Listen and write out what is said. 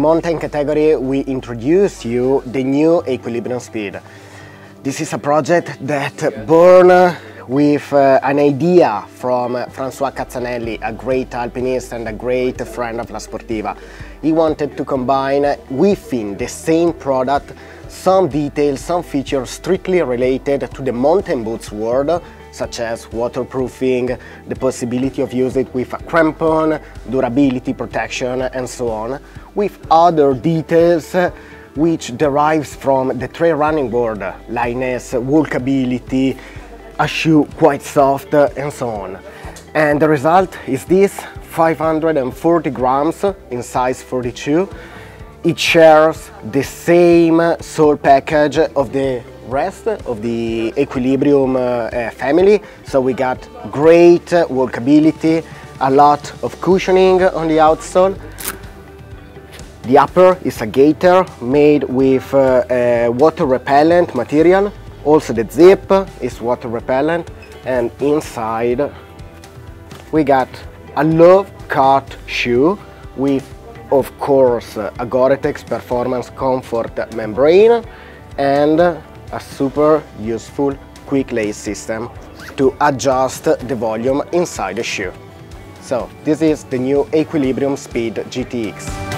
mountain category, we introduce you the new Aequilibrium Speed. This is a project that born with an idea from Francois Cazzanelli, a great alpinist and a great friend of La Sportiva. He wanted to combine within the same product some details, some features strictly related to the mountain boots world, such as waterproofing, the possibility of using it with a crampon, durability, protection, and so on, with other details which derives from the trail running world, lightness, walkability, a shoe quite soft, and so on. And the result is this, 540 grams in size 42. It shares the same sole package of the rest of the Aequilibrium family, so we got great walkability, a lot of cushioning on the outsole. The upper is a gaiter made with water repellent material, also the zip is water repellent, and inside we got a low cut shoe with, of course, a Gore-Tex Performance Comfort Membrane and a super useful quick lace system to adjust the volume inside the shoe. So this is the new Aequilibrium Speed GTX.